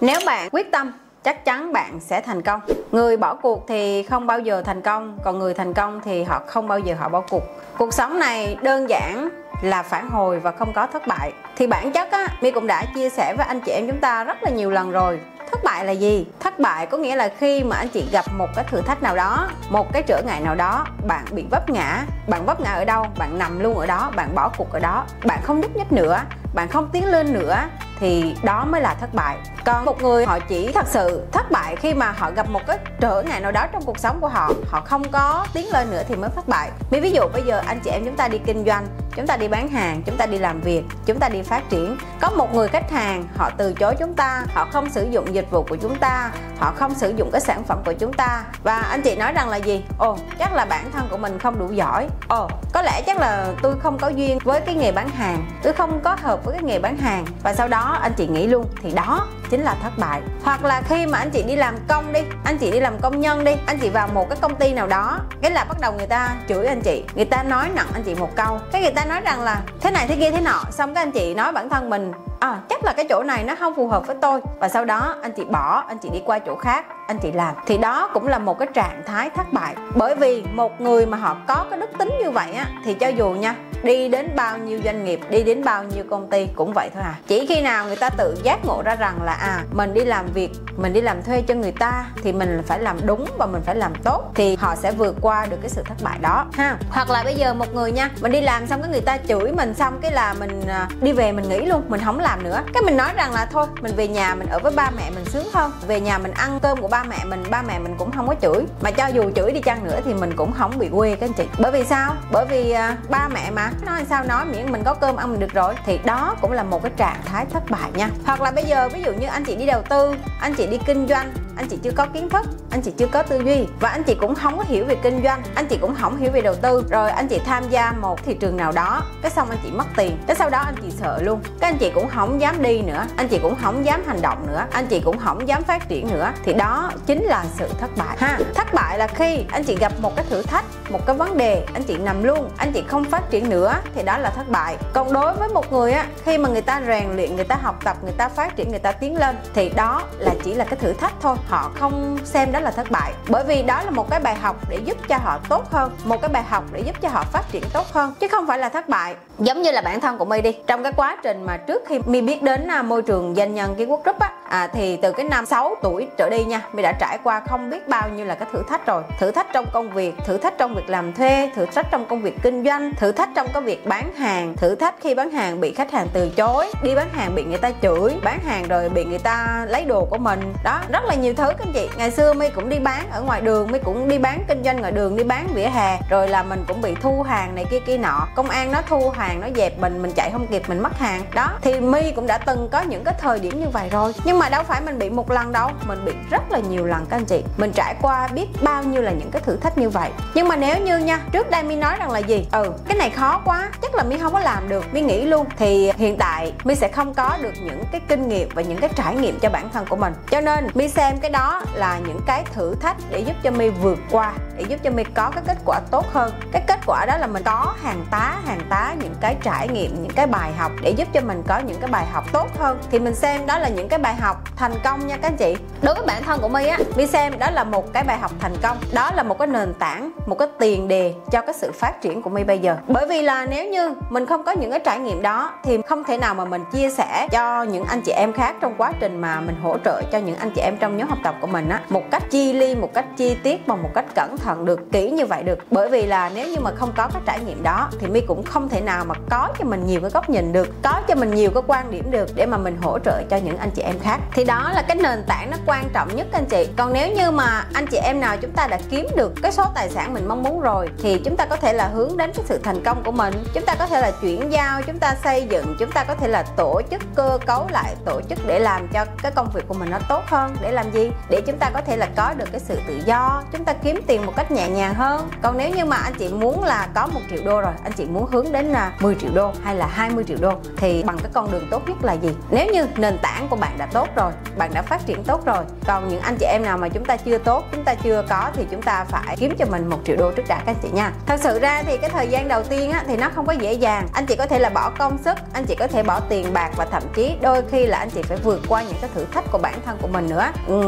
Nếu bạn quyết tâm, chắc chắn bạn sẽ thành công. Người bỏ cuộc thì không bao giờ thành công, còn người thành công thì họ không bao giờ họ bỏ cuộc. Cuộc sống này đơn giản là phản hồi và không có thất bại. Thì bản chất á, My cũng đã chia sẻ với anh chị em chúng ta rất là nhiều lần rồi. Thất bại là gì? Thất bại có nghĩa là khi mà anh chị gặp một cái thử thách nào đó, một cái trở ngại nào đó, bạn bị vấp ngã. Bạn vấp ngã ở đâu? Bạn nằm luôn ở đó, bạn bỏ cuộc ở đó, bạn không nhúc nhích nữa, bạn không tiến lên nữa, thì đó mới là thất bại. Còn một người họ chỉ thật sự thất bại khi mà họ gặp một cái trở ngại nào đó trong cuộc sống của họ, họ không có tiến lên nữa thì mới thất bại. Mình ví dụ bây giờ anh chị em chúng ta đi kinh doanh, chúng ta đi bán hàng, chúng ta đi làm việc, chúng ta đi phát triển. Có một người khách hàng họ từ chối chúng ta, họ không sử dụng dịch vụ của chúng ta, họ không sử dụng cái sản phẩm của chúng ta, và anh chị nói rằng là gì? Ồ, chắc là bản thân của mình không đủ giỏi. Ồ, có lẽ chắc là tôi không có duyên với cái nghề bán hàng, tôi không có hợp với cái nghề bán hàng. Và sau đó anh chị nghĩ luôn, thì đó chính là thất bại. Hoặc là khi mà anh chị đi làm công đi, anh chị đi làm công nhân đi, anh chị vào một cái công ty nào đó, cái là bắt đầu người ta chửi anh chị, người ta nói nặng anh chị một câu, cái người ta nói rằng là thế này thế kia thế nọ, xong các anh chị nói bản thân mình chắc là cái chỗ này nó không phù hợp với tôi, và sau đó anh chị bỏ, anh chị đi qua chỗ khác, anh chị làm. Thì đó cũng là một cái trạng thái thất bại. Bởi vì một người mà họ có cái đức tính như vậy á, thì cho dù nha, đi đến bao nhiêu doanh nghiệp, đi đến bao nhiêu công ty cũng vậy thôi à. Chỉ khi nào người ta tự giác ngộ ra rằng là mình đi làm việc, mình đi làm thuê cho người ta thì mình phải làm đúng và mình phải làm tốt, thì họ sẽ vượt qua được cái sự thất bại đó ha. Hoặc là bây giờ một người nha, mình đi làm xong cái người ta chửi mình, xong cái là mình đi về mình nghỉ luôn, mình không làm nữa. Cái mình nói rằng là thôi mình về nhà mình ở với ba mẹ mình sướng hơn, về nhà mình ăn cơm của ba mẹ mình cũng không có chửi. Mà cho dù chửi đi chăng nữa thì mình cũng không bị quê các anh chị. Bởi vì sao? Bởi vì ba mẹ mà nói sao nói, miễn mình có cơm ăn mình được rồi. Thì đó cũng là một cái trạng thái thất bại nha. Hoặc là bây giờ ví dụ như anh chị đi đầu tư, anh chị đi kinh doanh, anh chị chưa có kiến thức, anh chị chưa có tư duy, và anh chị cũng không có hiểu về kinh doanh, anh chị cũng không hiểu về đầu tư. Rồi anh chị tham gia một thị trường nào đó, cái xong anh chị mất tiền, cái sau đó anh chị sợ luôn, cái anh chị cũng không dám đi nữa, anh chị cũng không dám hành động nữa, anh chị cũng không dám phát triển nữa. Thì đó chính là sự thất bại ha. Thất bại là khi anh chị gặp một cái thử thách, một cái vấn đề, anh chị nằm luôn, anh chị không phát triển nữa, thì đó là thất bại. Còn đối với một người á, khi mà người ta rèn luyện, người ta học tập, người ta phát triển, người ta tiến lên, thì đó là chỉ là cái thử thách thôi, họ không xem đó là thất bại. Bởi vì đó là một cái bài học để giúp cho họ tốt hơn, một cái bài học để giúp cho họ phát triển tốt hơn, chứ không phải là thất bại. Giống như là bản thân của My đi, trong cái quá trình mà trước khi My biết đến môi trường doanh nhân Kiên Quốc Group á, thì từ cái năm 6 tuổi trở đi nha, My đã trải qua không biết bao nhiêu là cái thử thách rồi. Thử thách trong công việc, thử thách trong việc làm thuê, thử thách trong công việc kinh doanh, thử thách trong cái việc bán hàng, thử thách khi bán hàng bị khách hàng từ chối, đi bán hàng bị người ta chửi, bán hàng rồi bị người ta lấy đồ của mình. Đó, rất là nhiều thứ các anh chị. Ngày xưa My cũng đi bán ở ngoài đường, My cũng đi bán kinh doanh ngoài đường, đi bán vỉa hè, rồi là mình cũng bị thu hàng này kia kia nọ, công an nó thu hàng nó dẹp mình chạy không kịp, mình mất hàng đó. Thì My cũng đã từng có những cái thời điểm như vậy rồi, nhưng mà đâu phải mình bị một lần đâu, mình bị rất là nhiều lần các anh chị. Mình trải qua biết bao nhiêu là những cái thử thách như vậy. Nhưng mà nếu như nha, trước đây My nói rằng là gì, cái này khó quá, chắc là My không có làm được, My nghĩ luôn, thì hiện tại My sẽ không có được những cái kinh nghiệm và những cái trải nghiệm cho bản thân của mình. Cho nên My xem cái đó là những cái thử thách để giúp cho My vượt qua, để giúp cho My có cái kết quả tốt hơn. Cái kết quả đó là mình có hàng tá những cái trải nghiệm, những cái bài học để giúp cho mình có những cái bài học tốt hơn. Thì mình xem đó là những cái bài học thành công nha các anh chị. Đối với bản thân của My á, My xem đó là một cái bài học thành công, đó là một cái nền tảng, một cái tiền đề cho cái sự phát triển của My bây giờ. Bởi vì là nếu như mình không có những cái trải nghiệm đó thì không thể nào mà mình chia sẻ cho những anh chị em khác trong quá trình mà mình hỗ trợ cho những anh chị em trong nhóm học tập của mình á, một cách chi ly, một cách chi tiết và một cách cẩn thận được, kỹ như vậy được. Bởi vì là nếu như mà không có cái trải nghiệm đó thì My cũng không thể nào mà có cho mình nhiều cái góc nhìn được, có cho mình nhiều cái quan điểm được để mà mình hỗ trợ cho những anh chị em khác. Thì đó là cái nền tảng nó quan trọng nhất các anh chị. Còn nếu như mà anh chị em nào chúng ta đã kiếm được cái số tài sản mình mong muốn rồi thì chúng ta có thể là hướng đến cái sự thành công của mình, chúng ta có thể là chuyển giao, chúng ta xây dựng, chúng ta có thể là tổ chức, cơ cấu lại tổ chức để làm cho cái công việc của mình nó tốt hơn. Để làm gì? Để chúng ta có thể là có được cái sự tự do, chúng ta kiếm tiền một một cách nhẹ nhàng hơn. Còn nếu như mà anh chị muốn là có 1 triệu đô rồi, anh chị muốn hướng đến là 10 triệu đô hay là 20 triệu đô thì bằng cái con đường tốt nhất là gì? Nếu như nền tảng của bạn đã tốt rồi, bạn đã phát triển tốt rồi, còn những anh chị em nào mà chúng ta chưa tốt, chúng ta chưa có thì chúng ta phải kiếm cho mình 1 triệu đô trước đã các anh chị nha. Thật sự ra thì cái thời gian đầu tiên á, thì nó không có dễ dàng. Anh chị có thể là bỏ công sức, anh chị có thể bỏ tiền bạc và thậm chí đôi khi là anh chị phải vượt qua những cái thử thách của bản thân của mình nữa.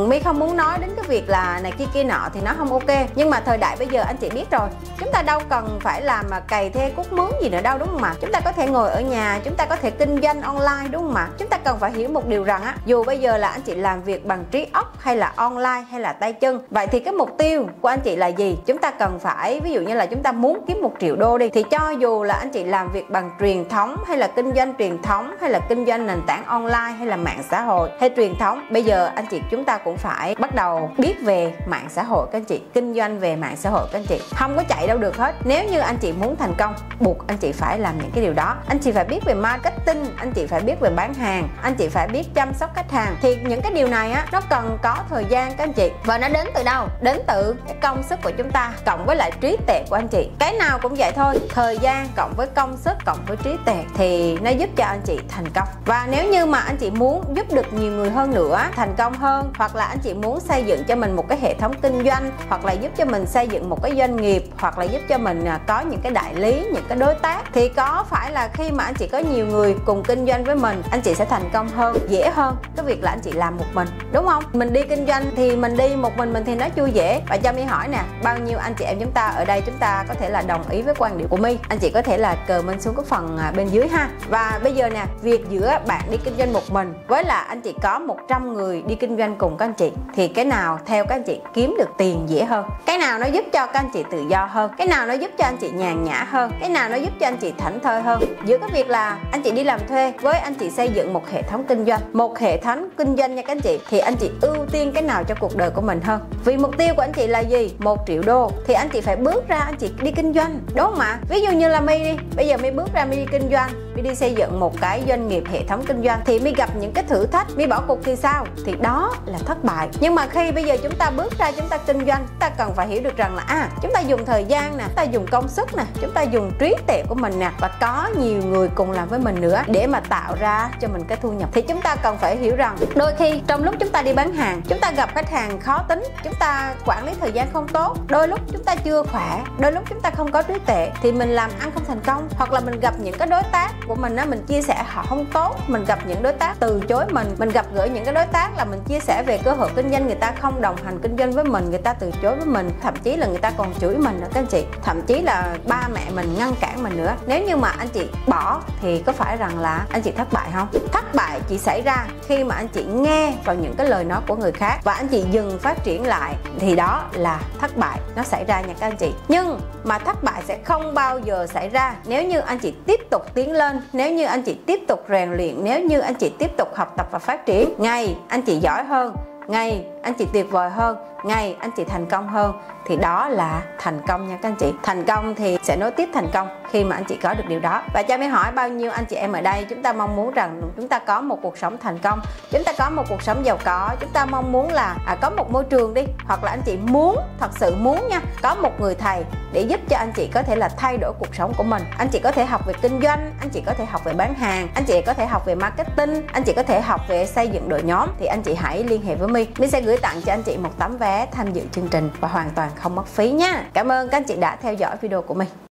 My không muốn nói đến cái việc là này kia nọ thì nó không ok, nhưng mà thời đại bây giờ anh chị biết rồi, chúng ta đâu cần phải làm mà cày thê cuốc mướn gì nữa đâu, đúng không ạ? Chúng ta có thể ngồi ở nhà, chúng ta có thể kinh doanh online, đúng không ạ? Chúng ta cần phải hiểu một điều rằng á, dù bây giờ là anh chị làm việc bằng trí óc hay là online hay là tay chân, vậy thì cái mục tiêu của anh chị là gì? Chúng ta cần phải, ví dụ như là chúng ta muốn kiếm 1 triệu đô đi, thì cho dù là anh chị làm việc bằng truyền thống hay là kinh doanh truyền thống hay là kinh doanh nền tảng online hay là mạng xã hội hay truyền thống, bây giờ anh chị chúng ta cũng phải bắt đầu biết về mạng xã hội các anh chị, kinh doanh về mạng xã hội các anh chị, không có chạy đâu được hết. Nếu như anh chị muốn thành công, buộc anh chị phải làm những cái điều đó. Anh chị phải biết về marketing, anh chị phải biết về bán hàng, anh chị phải biết chăm sóc khách hàng. Thì những cái điều này á, nó cần có thời gian các anh chị, và nó đến từ đâu? Đến từ cái công sức của chúng ta cộng với lại trí tuệ của anh chị. Cái nào cũng vậy thôi, thời gian cộng với công sức cộng với trí tuệ thì nó giúp cho anh chị thành công. Và nếu như mà anh chị muốn giúp được nhiều người hơn nữa thành công hơn, hoặc là anh chị muốn xây dựng cho mình một cái hệ thống kinh doanh, hoặc là giúp cho mình xây dựng một cái doanh nghiệp, hoặc là giúp cho mình có những cái đại lý, những cái đối tác, thì có phải là khi mà anh chị có nhiều người cùng kinh doanh với mình, anh chị sẽ thành công hơn, dễ hơn cái việc là anh chị làm một mình, đúng không? Mình đi kinh doanh thì mình đi một mình thì nó chưa dễ. Và cho My hỏi nè, bao nhiêu anh chị em chúng ta ở đây chúng ta có thể là đồng ý với quan điểm của My? Anh chị có thể là comment xuống cái phần bên dưới ha. Và bây giờ nè, việc giữa bạn đi kinh doanh một mình với là anh chị có 100 người đi kinh doanh cùng các anh chị, thì cái nào theo các anh chị kiếm được tiền dễ hơn? Cái nào nó giúp cho các anh chị tự do hơn? Cái nào nó giúp cho anh chị nhàn nhã hơn? Cái nào nó giúp cho anh chị thảnh thơi hơn? Giữa cái việc là anh chị đi làm thuê với anh chị xây dựng một hệ thống kinh doanh, một hệ thống kinh doanh nha các anh chị, thì anh chị ưu tiên cái nào cho cuộc đời của mình hơn? Vì mục tiêu của anh chị là gì? 1 triệu đô thì anh chị phải bước ra anh chị đi kinh doanh, đúng không ạ? Ví dụ như là My đi, bây giờ My bước ra My đi kinh doanh, My đi xây dựng một cái doanh nghiệp, hệ thống kinh doanh, thì My gặp những cái thử thách, My bỏ cuộc thì sao? Thì đó là thất bại. Nhưng mà khi bây giờ chúng ta bước ra chúng ta kinh doanh, chúng ta cần phải hiểu được rằng là chúng ta dùng thời gian nè, chúng ta dùng công sức nè, chúng ta dùng trí tuệ của mình nè, và có nhiều người cùng làm với mình nữa để mà tạo ra cho mình cái thu nhập. Thì chúng ta cần phải hiểu rằng đôi khi trong lúc chúng ta đi bán hàng, chúng ta gặp khách hàng khó tính, chúng ta quản lý thời gian không tốt, đôi lúc chúng ta chưa khỏe, đôi lúc chúng ta không có trí tuệ thì mình làm ăn không thành công. Hoặc là mình gặp những cái đối tác của mình á, mình chia sẻ họ không tốt, mình gặp những đối tác từ chối mình gặp gỡ những cái đối tác là mình chia sẻ về cơ hội kinh doanh, người ta không đồng hành kinh doanh với mình, người ta từ chối với mình, thậm chí là người ta còn chửi mình nữa các anh chị, thậm chí là ba mẹ mình ngăn cản mình nữa. Nếu như mà anh chị bỏ thì có phải rằng là anh chị thất bại không? Thất bại chỉ xảy ra khi mà anh chị nghe vào những cái lời nói của người khác và anh chị dừng phát triển lại, thì đó là thất bại, nó xảy ra nha các anh chị. Nhưng mà thất bại sẽ không bao giờ xảy ra nếu như anh chị tiếp tục tiến lên, nếu như anh chị tiếp tục rèn luyện, nếu như anh chị tiếp tục học tập và phát triển. Ngày anh chị giỏi hơn, ngày anh chị tuyệt vời hơn, ngày anh chị thành công hơn, thì đó là thành công nha các anh chị. Thành công thì sẽ nối tiếp thành công khi mà anh chị có được điều đó. Và cho mới hỏi bao nhiêu anh chị em ở đây chúng ta mong muốn rằng chúng ta có một cuộc sống thành công, chúng ta có một cuộc sống giàu có, chúng ta mong muốn là có một môi trường đi, hoặc là anh chị muốn, thật sự muốn nha, có một người thầy để giúp cho anh chị có thể là thay đổi cuộc sống của mình. Anh chị có thể học về kinh doanh, anh chị có thể học về bán hàng, anh chị có thể học về marketing, anh chị có thể học về xây dựng đội nhóm, thì anh chị hãy liên hệ với My. My sẽ gửi tặng cho anh chị một tấm vé tham dự chương trình và hoàn toàn không mất phí nha. Cảm ơn các anh chị đã theo dõi video của mình.